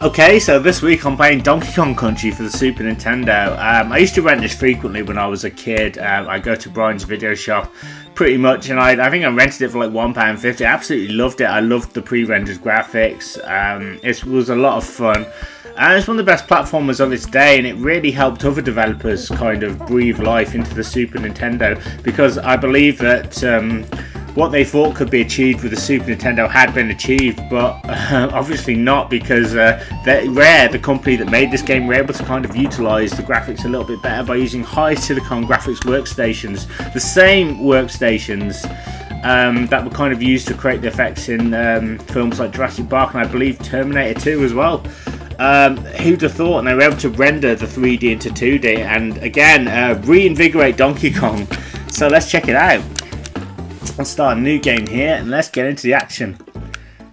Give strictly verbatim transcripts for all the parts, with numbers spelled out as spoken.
Okay, so this week I'm playing Donkey Kong Country for the Super Nintendo. Um, I used to rent this frequently when I was a kid. Um, I go to Brian's video shop pretty much, and I, I think I rented it for like one pound fifty. I absolutely loved it. I loved the pre-rendered graphics. Um, it was a lot of fun. And it's one of the best platformers of its day, and it really helped other developers kind of breathe life into the Super Nintendo, because I believe that um, what they thought could be achieved with the Super Nintendo had been achieved, but uh, obviously not, because uh, Rare, the company that made this game, were able to kind of utilise the graphics a little bit better by using high silicon graphics workstations, the same workstations Um, that were kind of used to create the effects in um, films like Jurassic Park and I believe Terminator two as well. Um, who'd have thought? And they were able to render the three D into two D and again uh, reinvigorate Donkey Kong. So let's check it out. Let's start a new game here and let's get into the action.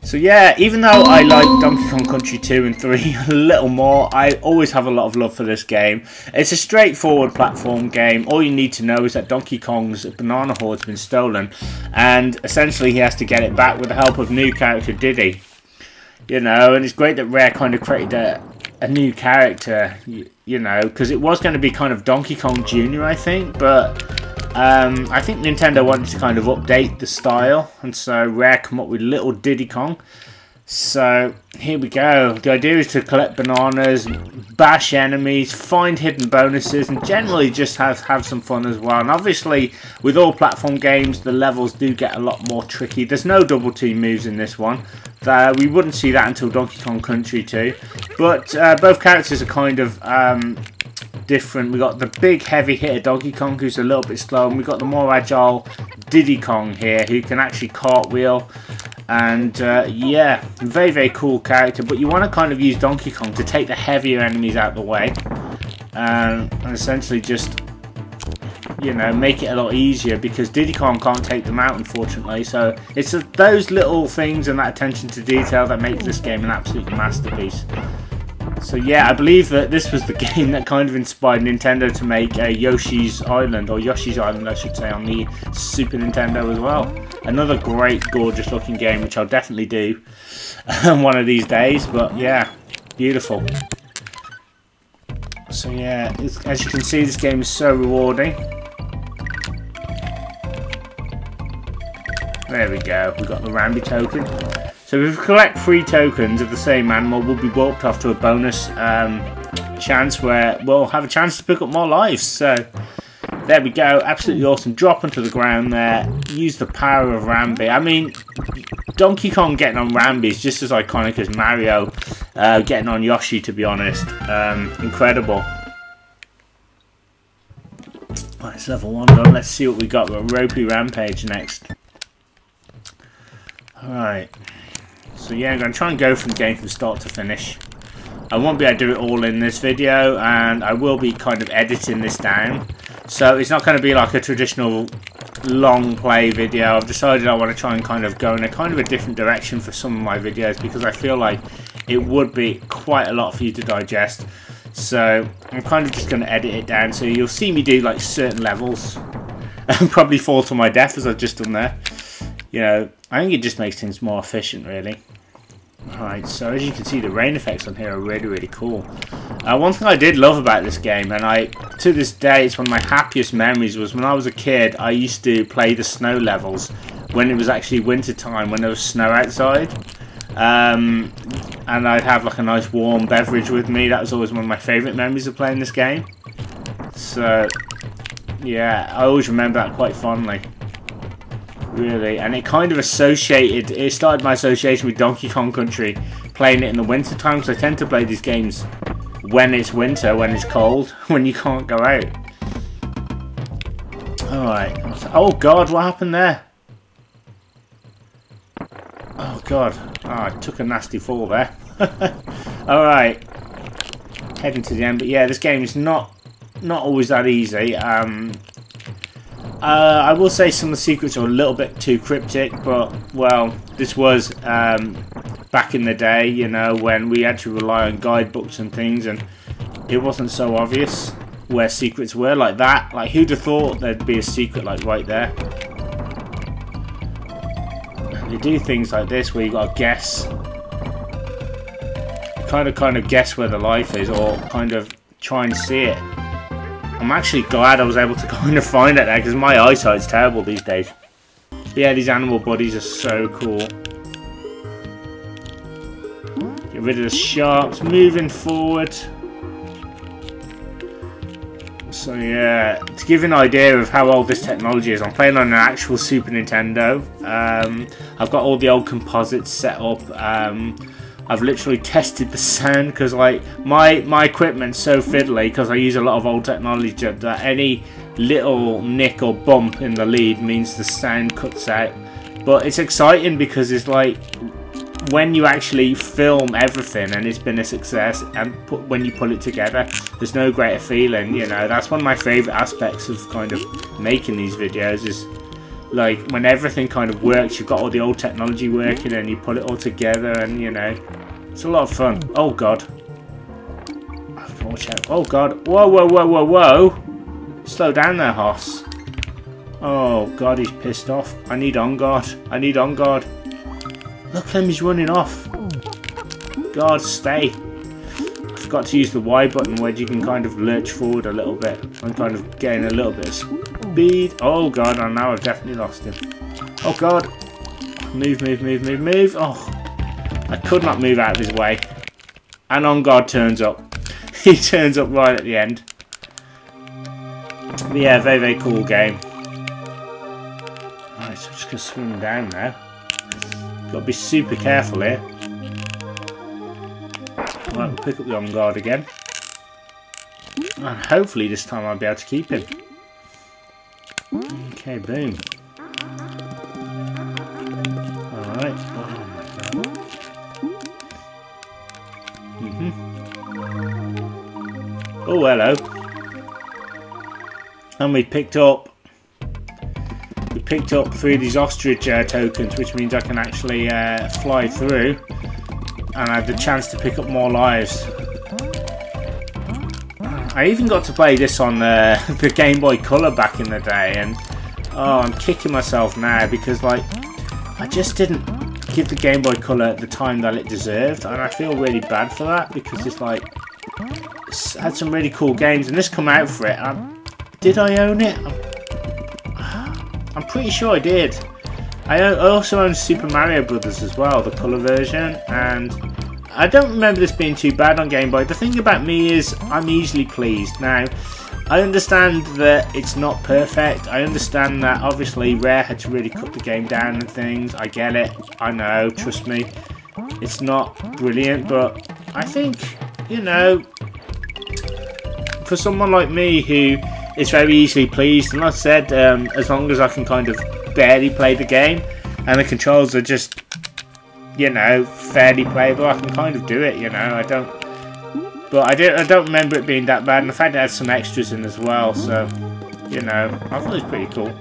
So yeah, even though I like Donkey Kong Country two and three a little more, I always have a lot of love for this game. It's a straightforward platform game. All you need to know is that Donkey Kong's banana hoard's been stolen, and essentially he has to get it back with the help of new character Diddy. You know, and it's great that Rare kind of created a, a new character, you, you know, because it was going to be kind of Donkey Kong Junior, I think, but... Um, I think Nintendo wanted to kind of update the style, and so Rare come up with Little Diddy Kong. So here we go. The idea is to collect bananas, bash enemies, find hidden bonuses, and generally just have, have some fun as well. And obviously, with all platform games, the levels do get a lot more tricky. There's no double team moves in this one. Uh, we wouldn't see that until Donkey Kong Country two. But uh, both characters are kind of... Um, different. We got the big heavy hitter Donkey Kong, who's a little bit slow, and we got the more agile Diddy Kong here, who can actually cartwheel, and uh, yeah, very very cool character. But you want to kind of use Donkey Kong to take the heavier enemies out of the way, um, and essentially just, you know, make it a lot easier, because Diddy Kong can't take them out, unfortunately. So it's those little things and that attention to detail that makes this game an absolute masterpiece. So yeah, I believe that this was the game that kind of inspired Nintendo to make uh, Yoshi's Island, or Yoshi's Island I should say, on the Super Nintendo as well. Another great, gorgeous looking game, which I'll definitely do one of these days, but yeah, beautiful. So yeah, it's, as you can see, this game is so rewarding. There we go, we've got the Rambi token. So if we collect three tokens of the same animal, we'll be warped off to a bonus um, chance where we'll have a chance to pick up more lives. So there we go, absolutely awesome. Drop onto the ground there, use the power of Rambi. I mean, Donkey Kong getting on Rambi is just as iconic as Mario uh, getting on Yoshi, to be honest. Um, incredible. Right, it's level one done. Let's see what we got. We've got Ropey Rampage next. Alright. So yeah, I'm going to try and go from the game from start to finish. I won't be able to do it all in this video, and I will be kind of editing this down. So it's not going to be like a traditional long play video. I've decided I want to try and kind of go in a kind of a different direction for some of my videos, because I feel like it would be quite a lot for you to digest. So I'm kind of just going to edit it down, so you'll see me do like certain levels and probably fall to my death as I've just done there. You know, I think it just makes things more efficient, really. Alright, so as you can see, the rain effects on here are really, really cool. Uh, one thing I did love about this game, and I, to this day, it's one of my happiest memories, was when I was a kid, I used to play the snow levels when it was actually winter time, when there was snow outside. Um, and I'd have like a nice warm beverage with me. That was always one of my favourite memories of playing this game. So, yeah, I always remember that quite fondly. Really, and it kind of associated, it started my association with Donkey Kong Country, playing it in the winter time, because I tend to play these games when it's winter, when it's cold, when you can't go out. Alright, oh god, what happened there? Oh god, oh, I took a nasty fall there. Alright, heading to the end, but yeah, this game is not, not always that easy. Um... Uh, I will say some of the secrets are a little bit too cryptic, but, well, this was um, back in the day, you know, when we had to rely on guidebooks and things, and it wasn't so obvious where secrets were like that. Like, who'd have thought there'd be a secret, like, right there? They do things like this where you got to guess. kind of kind of guess where the life is, or kind of try and see it. I'm actually glad I was able to kind of find it there, because my eyesight's terrible these days. But yeah, these animal bodies are so cool. Get rid of the sharks, moving forward. So yeah, to give an idea of how old this technology is, I'm playing on an actual Super Nintendo. Um, I've got all the old composites set up. Um, I've literally tested the sound, because like my my equipment's so fiddly because I use a lot of old technology that any little nick or bump in the lead means the sound cuts out. But it's exciting because it's like when you actually film everything and it's been a success, and put, when you pull it together, there's no greater feeling. You know, that's one of my favourite aspects of kind of making these videos is, like, when everything kind of works, you've got all the old technology working and you put it all together, and, you know, it's a lot of fun. Oh, God. Oh, God. Whoa, whoa, whoa, whoa, whoa. Slow down there, Hoss. Oh, God, he's pissed off. I need on guard. I need on guard. Look at him, he's running off. God, stay. I forgot to use the Y button where you can kind of lurch forward a little bit and kind of gain a little bit of... Oh god, and now I've definitely lost him. Oh god. Move, move, move, move, move. Oh, I could not move out of his way. And on guard turns up. He turns up right at the end. But yeah, very, very cool game. Alright, so I'm just going to swim down now. Got to be super careful here. Right, we'll pick up the on guard again. And hopefully this time I'll be able to keep him. Okay, boom. Alright. Oh my god. Mm-hmm. Oh, hello. And we picked up... We picked up through these ostrich uh, tokens, which means I can actually uh, fly through. And I have the chance to pick up more lives. I even got to play this on uh, the Game Boy Color back in the day, and oh, I'm kicking myself now because, like, I just didn't give the Game Boy Color the time that it deserved, and I feel really bad for that because it's like, it's had some really cool games, and this come out for it. I, did I own it? I'm, I'm pretty sure I did. I also own Super Mario Brothers as well, the Color version, and I don't remember this being too bad on Game Boy. The thing about me is I'm easily pleased. Now, I understand that it's not perfect. I understand that obviously Rare had to really cut the game down and things. I get it. I know. Trust me. It's not brilliant, but I think, you know, for someone like me who is very easily pleased, and I said, um, as long as I can kind of barely play the game and the controls are just... you know, fairly playable, I can kind of do it, you know, I don't, but I don't, I don't remember it being that bad, and the fact it had some extras in as well, so, you know, I thought it was pretty cool.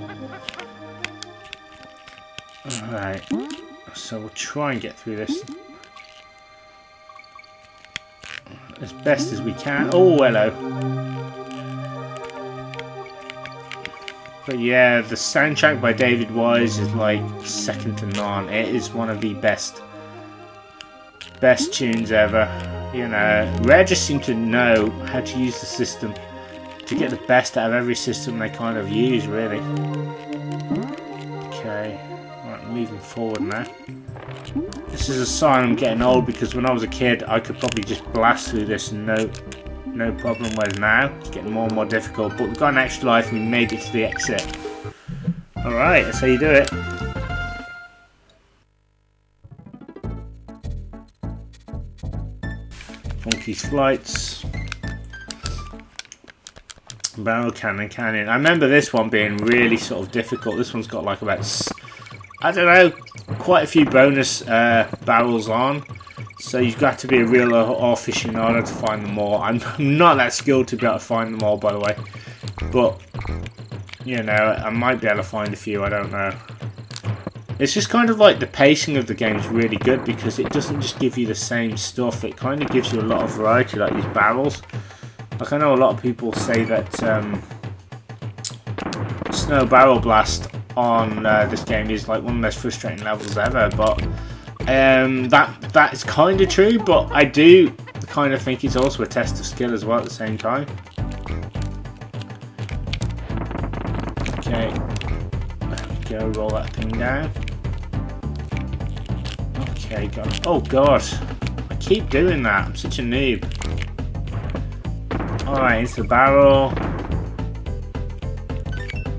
Alright, so we'll try and get through this as best as we can. Oh, hello. But yeah, the soundtrack by David Wise is like second to none. It is one of the best best tunes ever. You know, Rare just seem to know how to use the system to get the best out of every system they kind of use, really. Okay, right, moving forward now. This is a sign I'm getting old, because when I was a kid I could probably just blast through this and no No problem. Whereas now it's getting more and more difficult, but we've got an extra life and we made it to the exit. Alright, that's how you do it. Funky's Flights. Barrel Cannon Canyon. I remember this one being really sort of difficult. This one's got like about, I don't know, quite a few bonus uh, barrels on. So you've got to be a real ore aficionado to find them all. I'm not that skilled to be able to find them all, by the way. But, you know, I might be able to find a few, I don't know. It's just kind of like the pacing of the game is really good, because it doesn't just give you the same stuff. It kind of gives you a lot of variety, like these barrels. Like, I know a lot of people say that um, Snow Barrel Blast on uh, this game is like one of the most frustrating levels ever, but... Um, that that is kind of true, but I do kind of think it's also a test of skill as well at the same time. Okay, go roll that thing down. Okay, got. Oh god, I keep doing that. I'm such a noob. All right, into the barrel.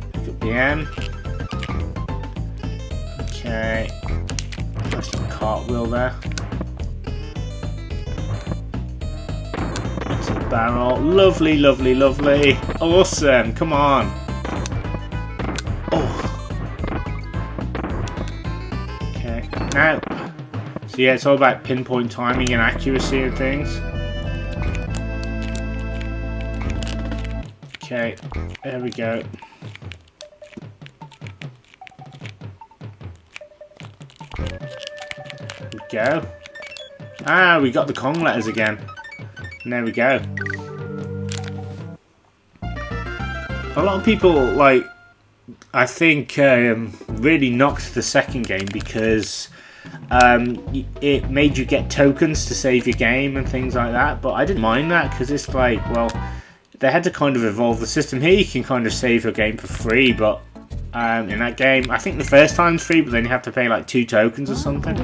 Pick up the M. Okay. Cartwheel there. Into the barrel. Lovely, lovely, lovely. Awesome. Come on. Oh. Okay. Now. So yeah, it's all about pinpoint timing and accuracy and things. Okay. There we go. Go. Ah, we got the Kong letters again. And there we go. A lot of people, like, I think um, really knocked the second game because um, it made you get tokens to save your game and things like that. But I didn't mind that because it's like, well, they had to kind of evolve the system. Here you can kind of save your game for free, but um, in that game, I think the first time's free, but then you have to pay like two tokens or something.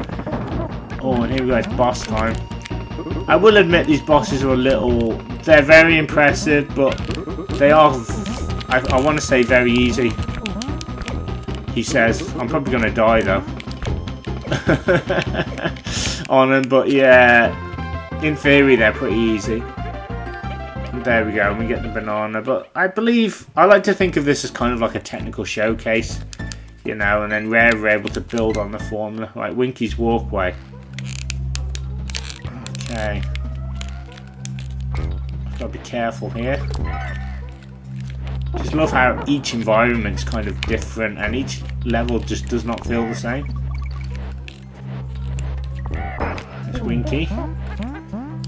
Oh, and here we go, it's boss time. I will admit these bosses are a little... They're very impressive, but they are... I, I want to say very easy. He says, I'm probably going to die though. On him, but yeah. In theory, they're pretty easy. There we go, and we get the banana. But I believe... I like to think of this as kind of like a technical showcase. You know, and then Rare were able to build on the formula. Like Winky's Walkway. Okay. Gotta be careful here. Just love how each environment's kind of different and each level just does not feel the same. It's Winky.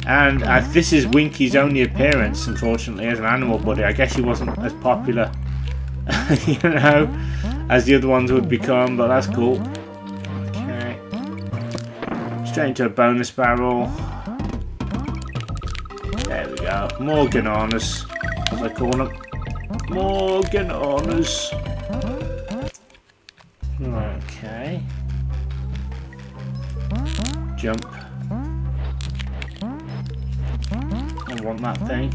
And uh, this is Winky's only appearance, unfortunately, as an animal buddy. I guess he wasn't as popular, you know, as the other ones would become, but that's cool. Okay. Straight into a bonus barrel. There we go. More Gananas, as I call them. More Gananas. Okay. Jump. I want that thing.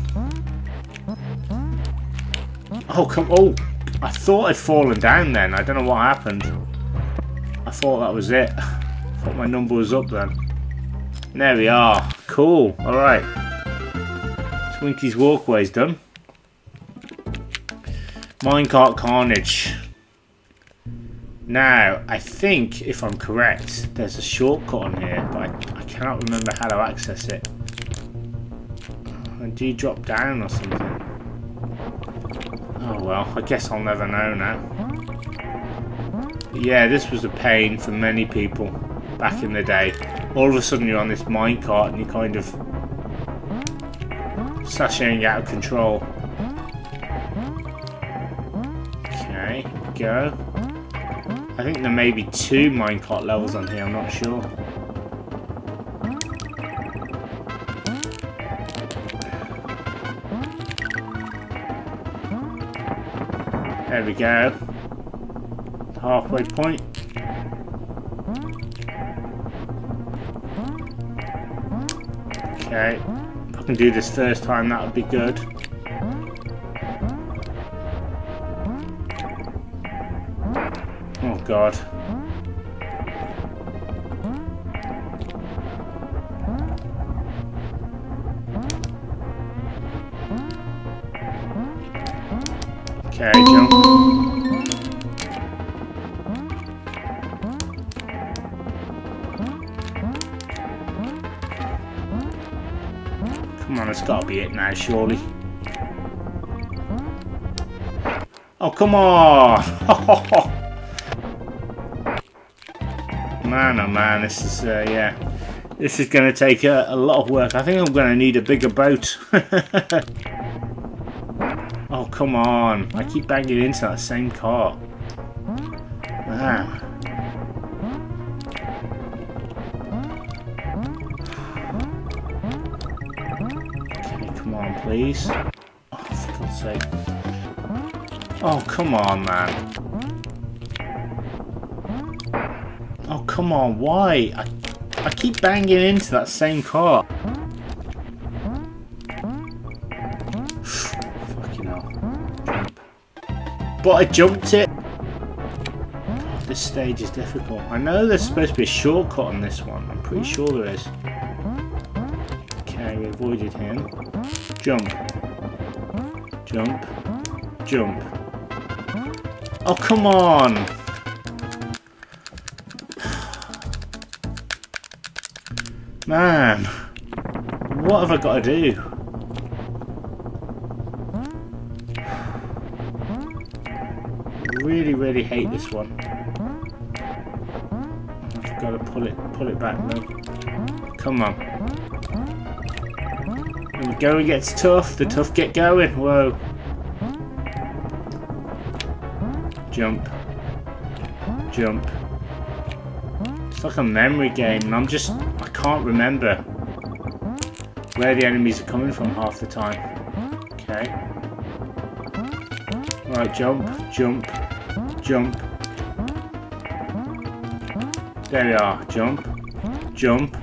Oh, come on. Oh, I thought I'd fallen down then. I don't know what happened. I thought that was it. I thought my number was up then. And there we are. Cool. Alright. Twinkie's Walkway's done. Minecart Carnage. Now, I think, if I'm correct, there's a shortcut on here, but I, I cannot remember how to access it. And do you drop down or something? Oh well, I guess I'll never know now. But yeah, this was a pain for many people back in the day. All of a sudden you're on this minecart and you kind of... sashaying out of control. Okay, go. I think there may be two minecart levels on here, I'm not sure. There we go. Halfway point. Okay. Can do this first time, that would be good. Oh god. Okay, jump. That's gotta be it now, surely. Oh, come on! Man, oh man, this is, uh, yeah. This is gonna take uh, a lot of work. I think I'm gonna need a bigger boat. Oh, come on. I keep banging into that same cart. Man. please. Oh, for God's sake. Oh, come on, man. Oh, come on, why? I, I keep banging into that same car. Fucking hell. But I jumped it. This stage is difficult. I know there's supposed to be a shortcut on this one. I'm pretty sure there is. Okay, we avoided him. Jump. Jump. Jump. Oh, come on! Man. What have I got to do? I really, really hate this one. Got to pull it, pull it back though. Come on. When the going gets tough, the tough get going. Whoa. Jump. Jump. It's like a memory game, and I'm just, I can't remember where the enemies are coming from half the time. Okay. Right, jump, jump, jump. There we are. Jump, jump,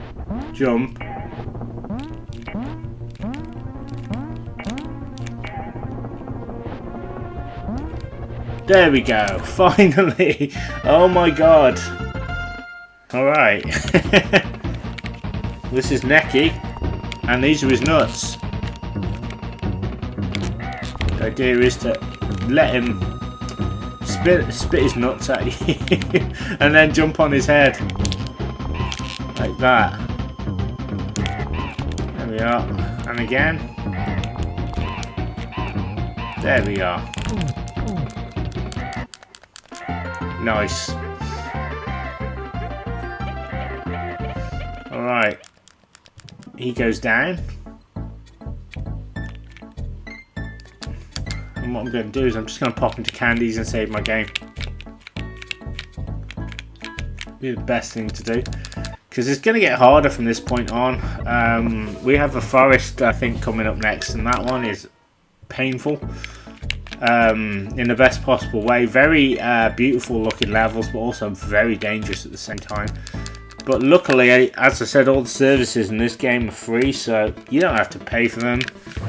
jump. There we go. Finally. Oh my God. All right. This is Necky, and these are his nuts. The idea is to let him Spit, spit his nuts at you and then jump on his head like that. There we are, and again. There we are. Nice. All right, he goes down. What I'm going to do is I'm just going to pop into Candy's and save my game. Be the best thing to do, because it's going to get harder from this point on. Um, we have a forest, I think, coming up next, and that one is painful um, in the best possible way. Very uh, beautiful looking levels, but also very dangerous at the same time. But luckily, as I said, all the services in this game are free, so you don't have to pay for them.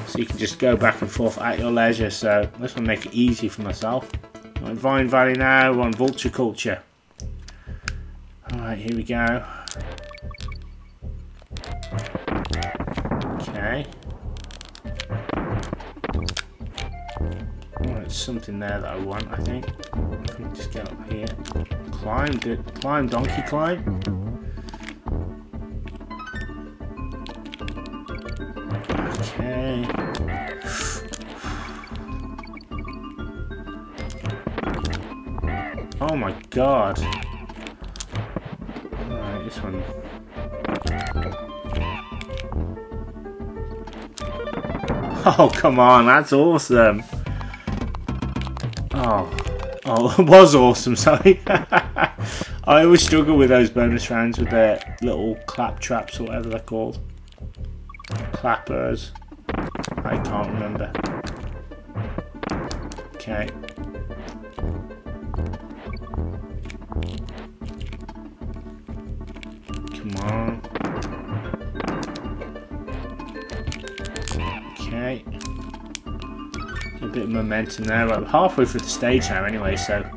So you can just go back and forth at your leisure, so this will make it easy for myself. We're in Vine Valley now, we're on Vulture Culture. Alright, here we go. Okay. Alright, something there that I want, I think. Let me just get up here. Climb, do, climb, donkey climb. Okay. Oh my God. Alright, this one. Oh, come on, that's awesome. Oh. Oh, it was awesome, sorry. I always struggle with those bonus rounds with their little clap traps or whatever they're called. Clappers. I can't remember. Okay. Come on. Okay. A bit of momentum there. We're halfway through the stage now anyway, so...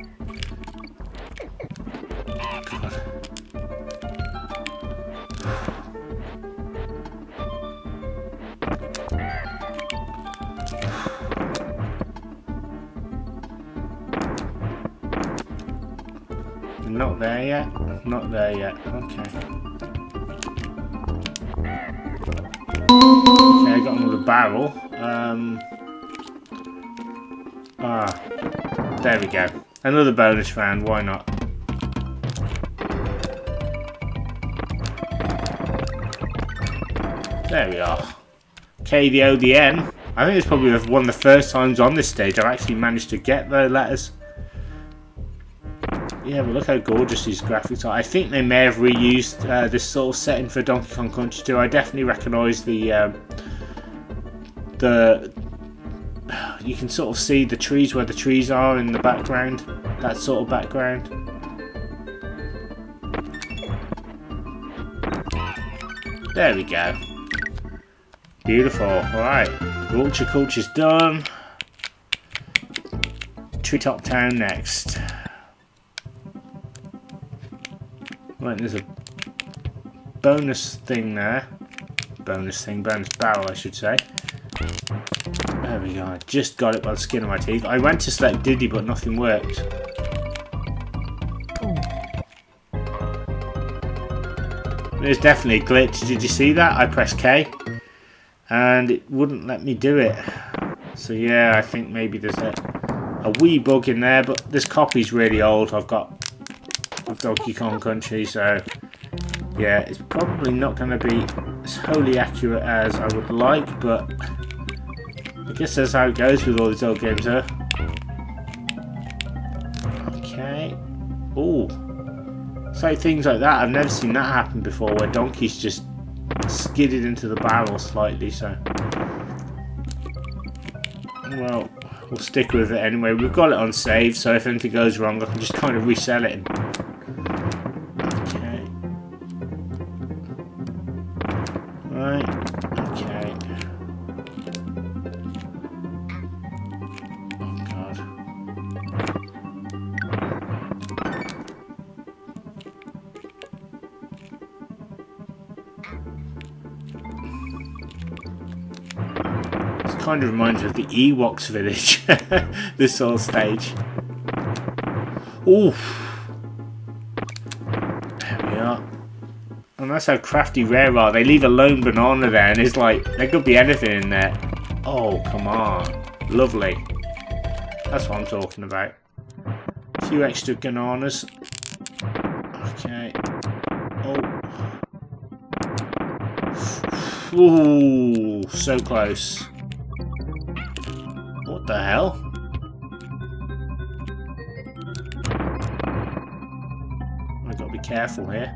Not there yet. Not there yet. Okay. Okay, I got another barrel. Um, ah, there we go. Another bonus round. Why not? There we are. K the O the N. I think it's probably one of the first times on this stage I've actually managed to get the letters. Yeah, but look how gorgeous these graphics are. I think they may have reused uh, this sort of setting for Donkey Kong Country two. I definitely recognise the um, the you can sort of see the trees where the trees are in the background, that sort of background. There we go. Beautiful. Alright, Vulture Culture's done. Treetop Town next. Right, there's a bonus thing there. Bonus thing, bonus barrel I should say. There we go, I just got it by the skin of my teeth. I went to select Diddy but nothing worked. There's definitely a glitch, did you see that? I pressed K and it wouldn't let me do it. So yeah, I think maybe there's a, a wee bug in there, but this copy's really old. I've got Donkey Kong Country, so yeah, it's probably not going to be as wholly accurate as I would like, but I guess that's how it goes with all these old games, huh? Okay. Ooh. It's like things like that. I've never seen that happen before, where donkeys just skidded into the barrel slightly, so... Well, we'll stick with it anyway. We've got it on save, so if anything goes wrong, I can just kind of resell it. Okay. Right. Okay. Kind of reminds me of the Ewoks village. This whole stage. Ooh, there we are. And that's how crafty Rare are. They leave a lone banana there, and it's like there could be anything in there. Oh, come on, lovely. That's what I'm talking about. A few extra bananas. Okay. Oh. Ooh, so close. What the hell? I gotta be careful here.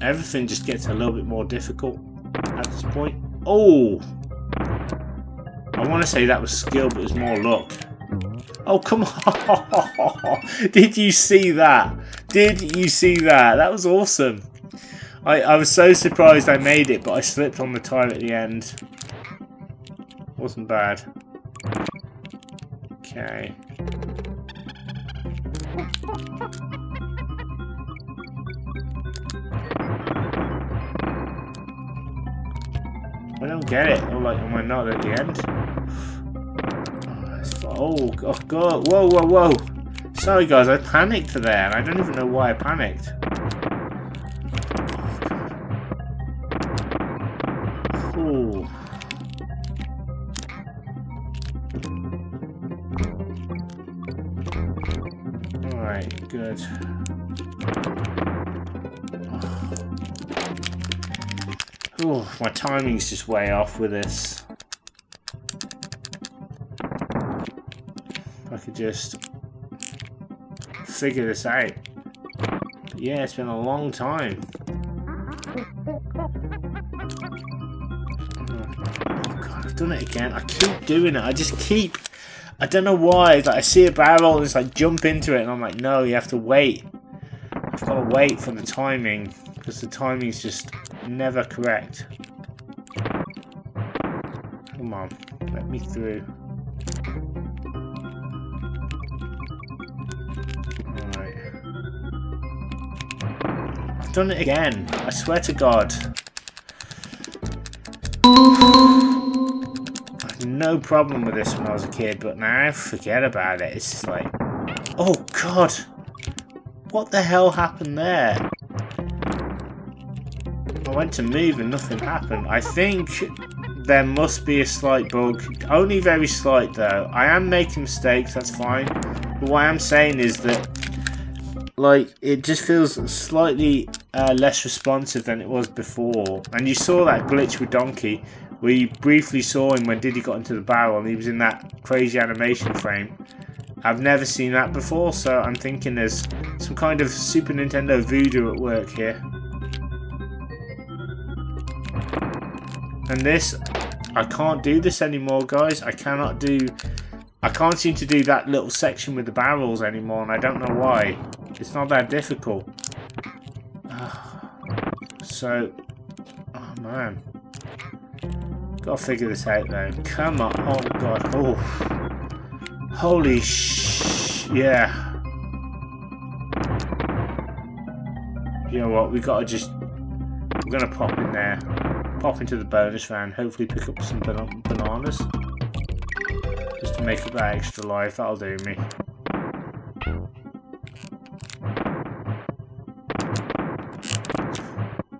Everything just gets a little bit more difficult at this point. Oh! I want to say that was skill, but it was more luck. Oh, come on! Did you see that? Did you see that? That was awesome. I, I was so surprised I made it, but I slipped on the tile at the end. Wasn't bad. Okay. I don't get it. Oh, like, am I not at the end? Oh, oh God. Whoa, whoa, whoa. Sorry, guys. I panicked for there, and I don't even know why I panicked. Alright, good. Oh, my timing's just way off with this. If I could just figure this out. But yeah, it's been a long time. Done it again. I keep doing it. I just keep. I don't know why. Like I see a barrel and it's like jump into it, and I'm like, no, you have to wait. I've got to wait for the timing because the timing's just never correct. Come on, let me through. All right. I've done it again. I swear to God. No problem with this when I was a kid, but now forget about it. It's just like, oh God, what the hell happened there? I went to move and nothing happened. I think there must be a slight bug, only very slight though. I am making mistakes, that's fine, but what I am saying is that, like, it just feels slightly uh, less responsive than it was before. And you saw that glitch with Donkey. We briefly saw him when Diddy got into the barrel and he was in that crazy animation frame. I've never seen that before, so I'm thinking there's some kind of Super Nintendo voodoo at work here. And this, I can't do this anymore, guys. I cannot do... I can't seem to do that little section with the barrels anymore, and I don't know why. It's not that difficult. So... Oh, man. Gotta figure this out, though. Come on. Oh, God. Oh. Holy sh... Yeah. You know what? We gotta just... We're gonna pop in there. Pop into the bonus round. Hopefully pick up some ban bananas. Just to make up that extra life. That'll do me.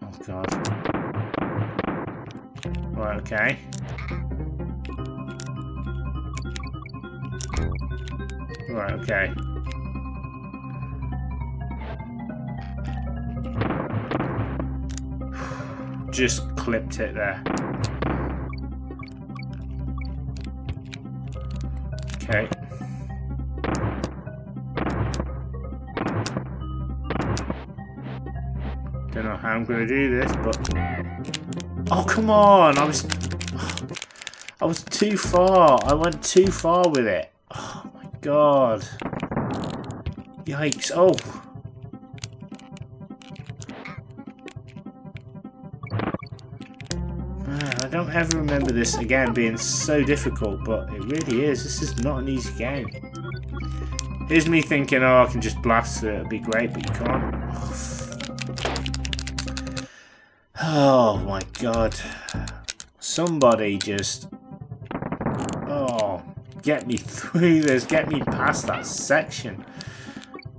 Oh, God. Right, okay. Right, okay. Just clipped it there. Okay. Don't know how I'm going to do this, but... Oh, come on! I was... I was too far. I went too far with it. Oh, my God. Yikes. Oh. I don't ever remember this again being so difficult, but it really is. This is not an easy game. Here's me thinking, oh, I can just blast it, it'll be great, but you can't. Oh my God. Somebody just... Oh, get me through this, get me past that section.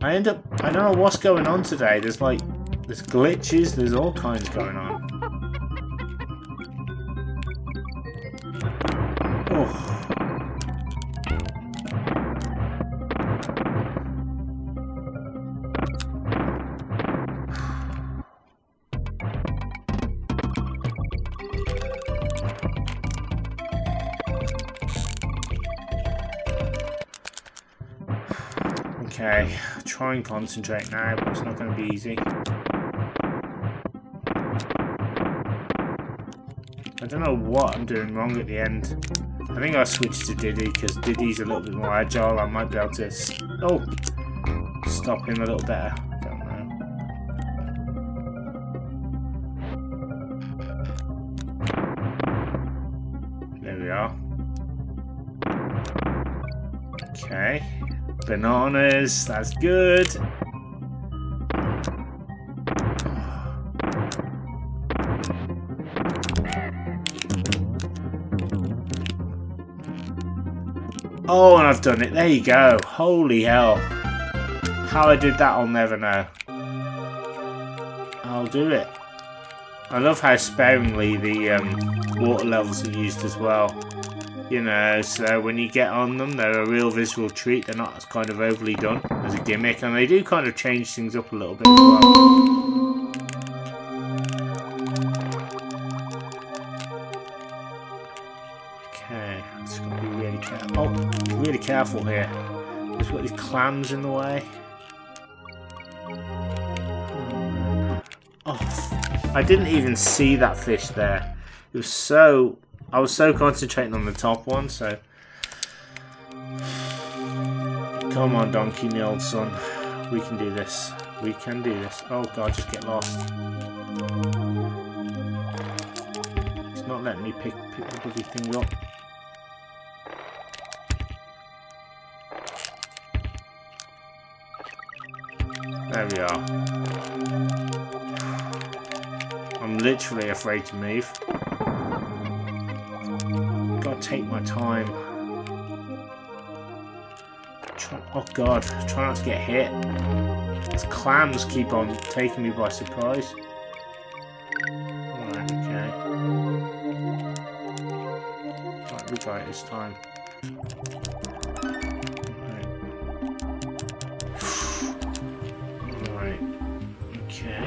I end up... I don't know what's going on today. There's like... There's glitches, there's all kinds going on. Okay, try and concentrate now, but it's not going to be easy. I don't know what I'm doing wrong at the end. I think I'll switch to Diddy, because Diddy's a little bit more agile. I might be able to oh, stop him a little better. I don't know. There we are. Okay. Bananas, that's good. Oh, and I've done it. There you go. Holy hell. How I did that, I'll never know. I'll do it. I love how sparingly the um, water levels are used as well. You know, so when you get on them, they're a real visual treat. They're not as kind of overly done as a gimmick. And they do kind of change things up a little bit as well. Okay, I'm just going to be really careful. Oh, really careful here. Just got these clams in the way. Oh, I didn't even see that fish there. It was so... I was so concentrating on the top one, so... Come on, Donkey, me old son. We can do this. We can do this. Oh, God, just get lost. It's not letting me pick, pick the bloody thing up. There we are. I'm literally afraid to move. Take my time. Try, oh God, try not to get hit. These clams keep on taking me by surprise. Alright, okay. Right, we got it this time. Alright. Alright. Okay.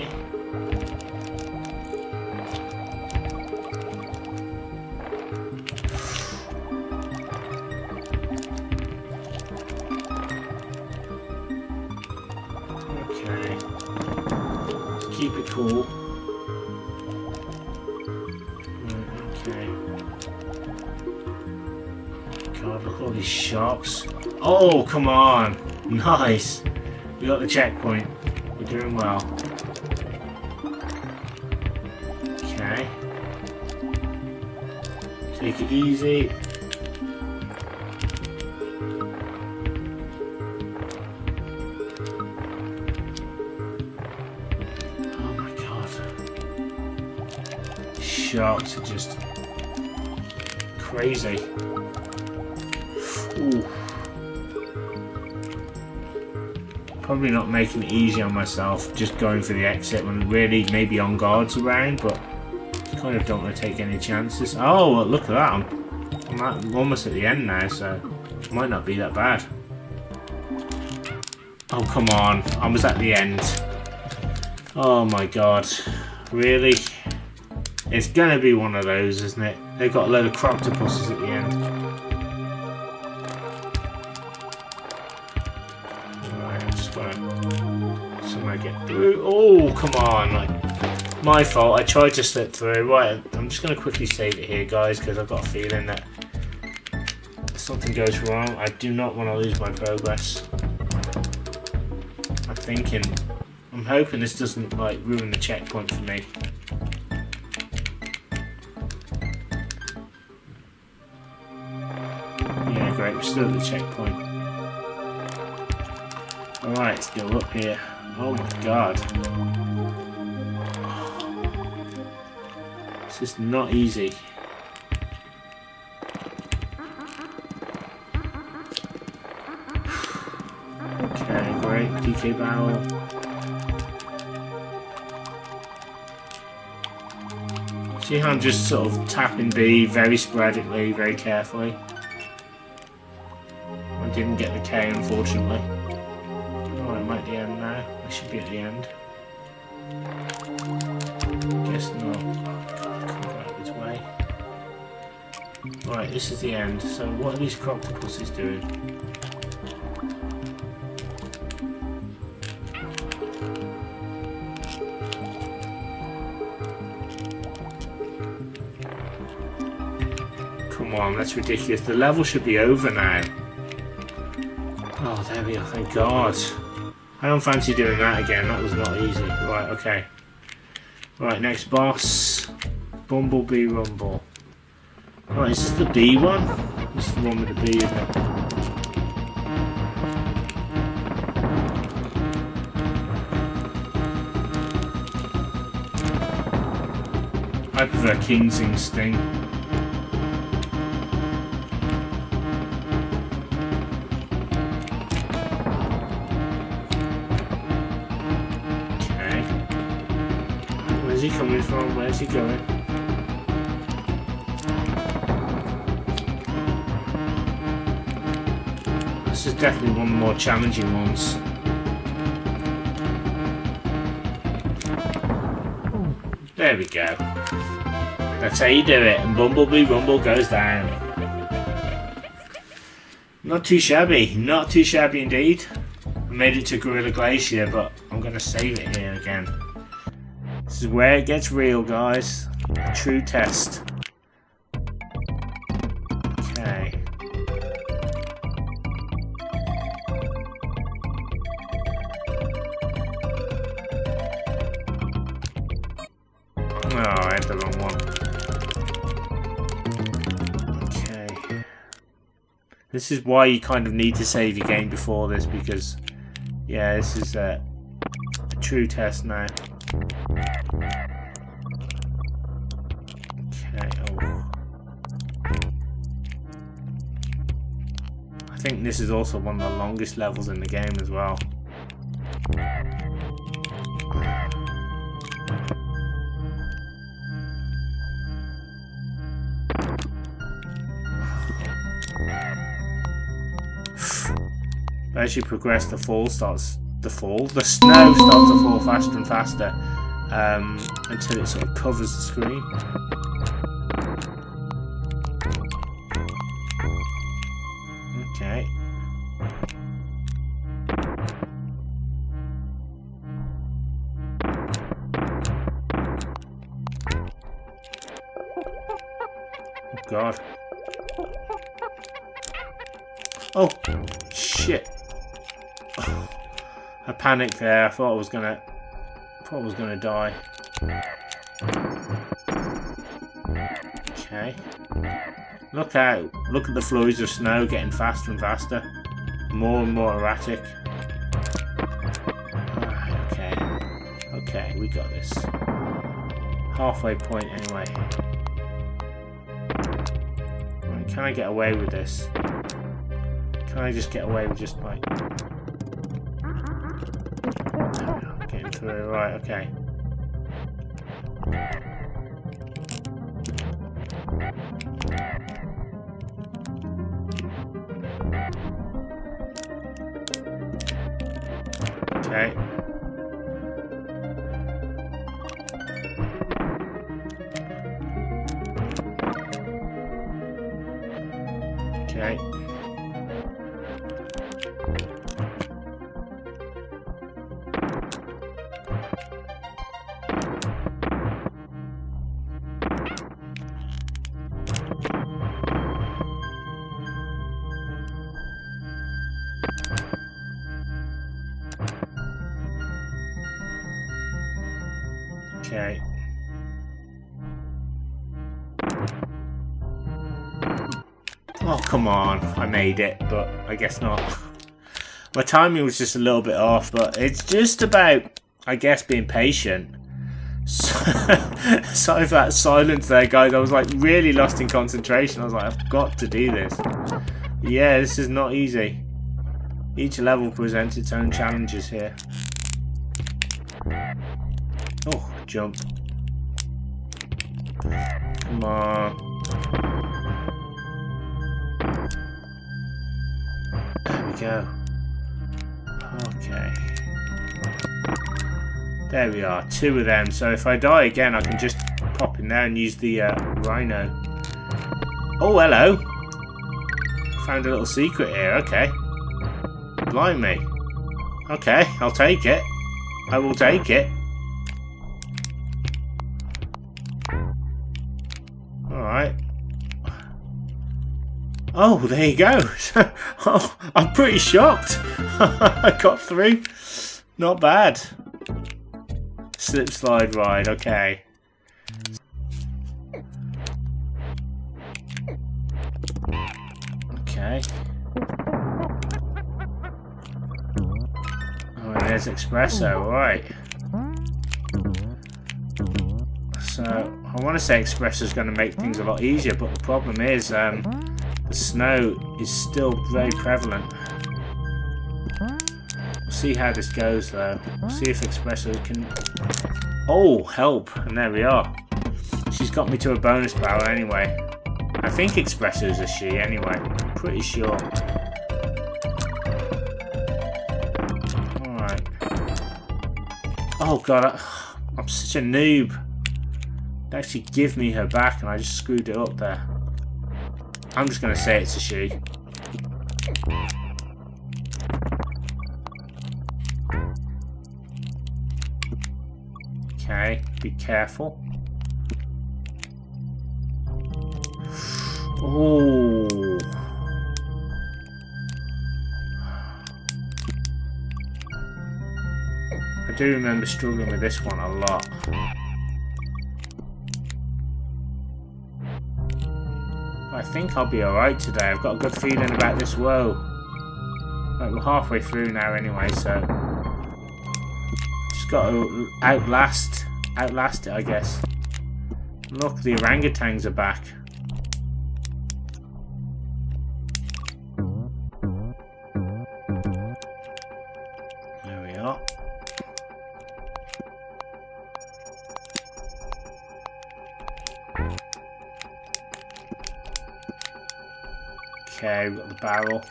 Keep it cool. Okay. god, look at all these shops. Oh, come on! Nice! We got the checkpoint. We're doing well. Okay. Take it easy. Oh my god. These sharks are just crazy. Ooh. Probably not making it easy on myself, just going for the exit when really maybe on guards around, but kind of don't want to take any chances. Oh, well, look at that, I'm, I'm, at, I'm almost at the end now, so it might not be that bad. Oh, come on, I was at the end. Oh my god, really? It's gonna be one of those, isn't it? They've got a load of Croctopuses at the end. Oh, come on, like, my fault, I tried to slip through. Right, I'm just going to quickly save it here, guys, because I've got a feeling that if something goes wrong, I do not want to lose my progress. I'm thinking, I'm hoping this doesn't, like, ruin the checkpoint for me. Yeah, great, we're still at the checkpoint. Alright, let's go up here. Oh my god. This is not easy. Okay, great. D K barrel. See how I'm just sort of tapping B very sporadically, very carefully. I didn't get the K, unfortunately. Oh, I'm at the end now. Should be at the end. Guess not. Oh, come right this way. Right, this is the end. So what are these Croctopuses doing? Come on, that's ridiculous. The level should be over now. Oh, there we are, thank god. I don't fancy doing that again, that was not easy. Right, okay. Right, next boss. Bumble B Rumble. Right, is this the B one? This is the one with the B, isn't it? I prefer King's Instinct. Where's he coming from? Where's he going? This is definitely one of the more challenging ones. There we go. That's how you do it, and Bumble B Rumble goes down. Not too shabby, not too shabby indeed. I made it to Gorilla Glacier, but I'm going to save it here again. This is where it gets real, guys. A true test. Okay. Oh, I had the wrong one. Okay. This is why you kind of need to save your game before this, because, yeah, this is a, a true test now. I think this is also one of the longest levels in the game as well. As you progress, the fall starts to fall. The snow starts to fall faster and faster um, until it sort of covers the screen. God. Oh, shit. Oh, I panicked there. I thought I was going to... thought I was going to die. Okay. Look out. Look at the flurries of snow getting faster and faster. More and more erratic. Right, okay. Okay, we got this. Halfway point anyway. Right, can I get away with this? Can I just get away with just like... getting through, right, okay. Okay. Okay. Okay. Oh, come on. I made it, but I guess not. My timing was just a little bit off, but it's just about, I guess, being patient. So, sorry for that silence there, guys. I was, like, really lost in concentration. I was like, I've got to do this. Yeah, this is not easy. Each level presents its own challenges here. Oh. Jump. Come on. There we go. Okay. There we are. Two of them. So if I die again, I can just pop in there and use the uh, rhino. Oh, hello. Found a little secret here. Okay. Blind me. Okay, I'll take it. I will take it. Oh, there you go. Oh, I'm pretty shocked. I got through. Not bad. Slip slide ride, okay. Okay. Oh, and there's Espresso, right. So, I want to say Espresso's going to make things a lot easier, but the problem is... um. the snow is still very prevalent. We'll see how this goes though. We'll see if Espresso can... oh, help! And there we are. She's got me to a bonus barrel anyway. I think Espresso's a she anyway. I'm pretty sure. Alright. Oh god, I... I'm such a noob. They actually give me her back and I just screwed it up there. I'm just going to say it's a she. Okay, be careful. Oh. I do remember struggling with this one a lot. I think I'll be alright today. I've got a good feeling about this world. Like, we're halfway through now anyway, so... just got to outlast, outlast it, I guess. Look, the orangutans are back. There we are. Okay, we've got the barrel.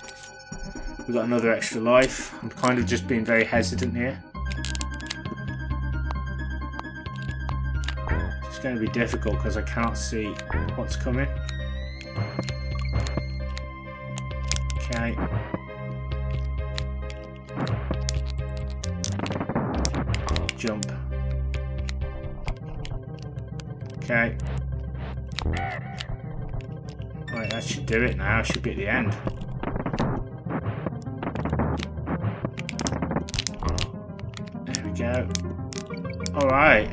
We've got another extra life. I'm kind of just being very hesitant here. It's going to be difficult because I can't see what's coming. Okay. Jump. Okay. Right, that should do it now. I should be at the end. Alright.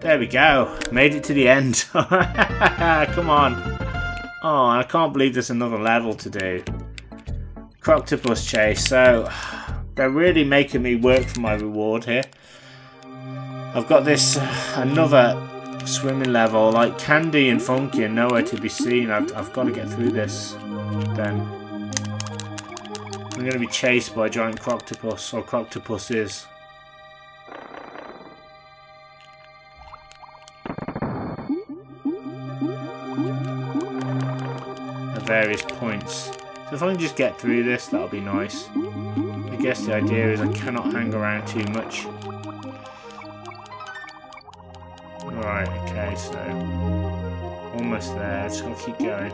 There we go. Made it to the end. Come on. Oh, I can't believe there's another level to do. Croctopus chase. So, they're really making me work for my reward here. I've got this, uh, another swimming level. Like, Candy and Funky are nowhere to be seen. I've, I've got to get through this then. I'm going to be chased by a giant croctopus, or croctopuses. At various points. So if I can just get through this, that'll be nice. I guess the idea is I cannot hang around too much. Right, okay, so almost there. Just got to keep going.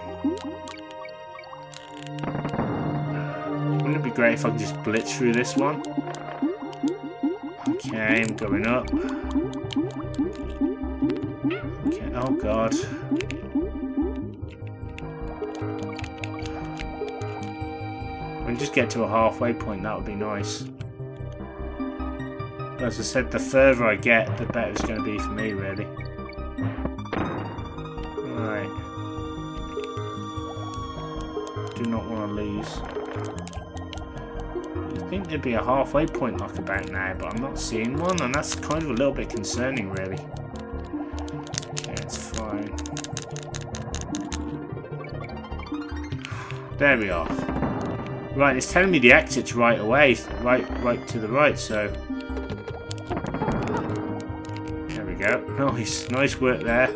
Wouldn't it be great if I could just blitz through this one? Okay, I'm going up. Okay, oh god. I can just get to a halfway point, that would be nice. But as I said, the further I get, the better it's going to be for me, really. Alright. Do not want to lose. I think there'd be a halfway point knockabout now, but I'm not seeing one, and that's kind of a little bit concerning, really. Okay, it's fine. There we are. Right, it's telling me the exit's right away, right, right to the right. So there we go. Nice, nice work there.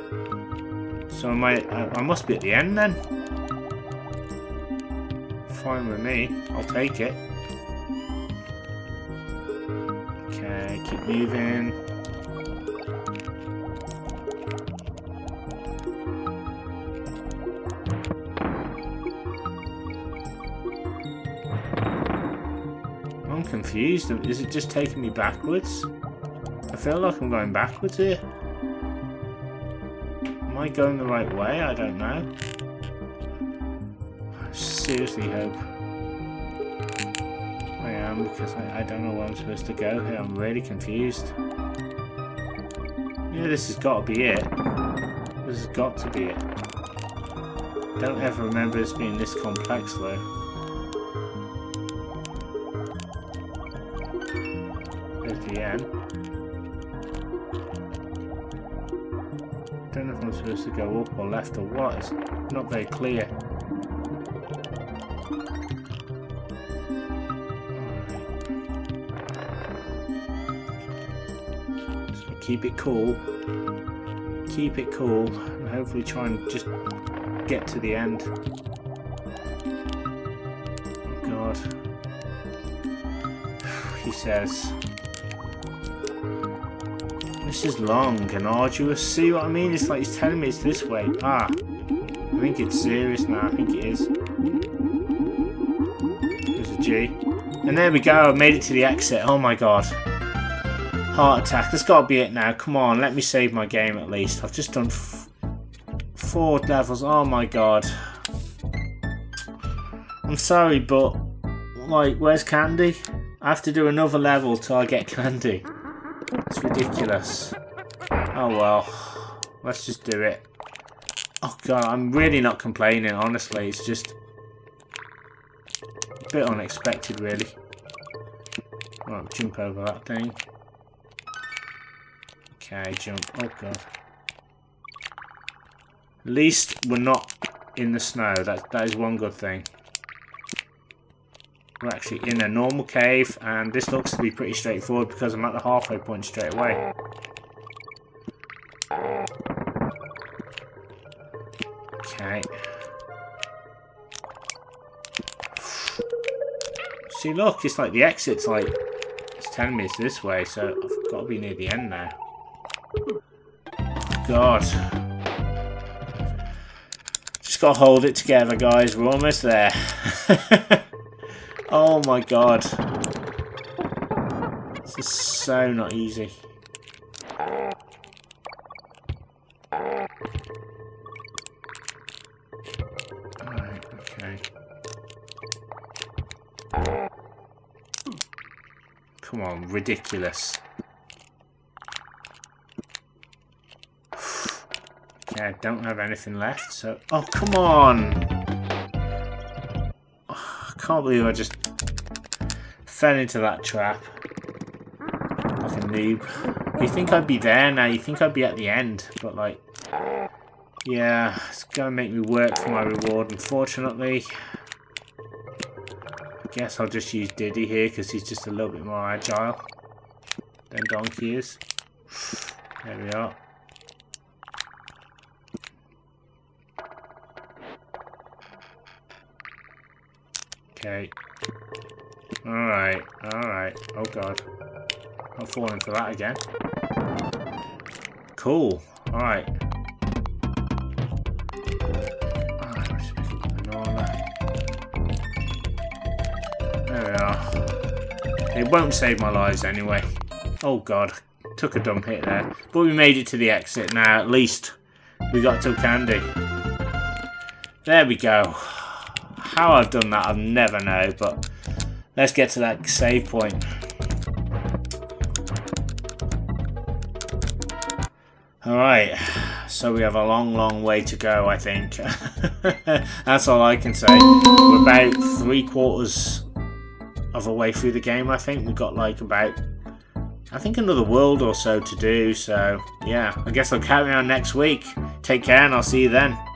So am I? I must be at the end then. Fine with me. I'll take it. Keep moving. I'm confused. Is it just taking me backwards? I feel like I'm going backwards here. Am I going the right way? I don't know. I seriously hope because I, I don't know where I'm supposed to go here. I'm really confused. Yeah, this has got to be it. This has got to be it. Don't ever remember this being this complex though. There's the end. Don't know if I'm supposed to go up or left or what. It's not very clear. Keep it cool, keep it cool, and hopefully try and just get to the end. Oh god, he says. This is long and arduous, see what I mean? It's like he's telling me it's this way. Ah, I think it's serious now, I think it is. There's a G. And there we go, I've made it to the exit, oh my god. Heart attack. That's got to be it now. Come on, let me save my game at least. I've just done f four levels. Oh my god. I'm sorry, but like, where's Candy? I have to do another level till I get Candy. It's ridiculous. Oh well. Let's just do it. Oh god, I'm really not complaining. Honestly, it's just a bit unexpected, really. Right, jump over that thing. Okay, jump. Oh god. At least we're not in the snow. That that is one good thing. We're actually in a normal cave, and this looks to be pretty straightforward because I'm at the halfway point straight away. Okay. See, look, it's like the exit's like it's telling me it's this way, so I've got to be near the end now. God. Just gotta hold it together, guys. We're almost there. Oh my god. This is so not easy. Alright, okay. Come on, ridiculous. Okay, I don't have anything left, so... Oh, come on! Oh, I can't believe I just fell into that trap. Like a noob. You think I'd be there now, you think I'd be at the end, but like... Yeah, it's gonna make me work for my reward, unfortunately. I guess I'll just use Diddy here because he's just a little bit more agile than Donkey is. There we are. Okay. Alright, alright. Oh god. I'm falling for that again. Cool. Alright. It won't save my lives anyway. Oh god, took a dumb hit there. But we made it to the exit now, at least. We got to Candy. There we go. How I've done that, I'll never know, but let's get to that save point. Alright, so we have a long, long way to go, I think. That's all I can say. We're about three quarters of a way through the game, I think. We've got like about, I think, another world or so to do, so yeah, I guess I'll carry on next week. Take care and I'll see you then.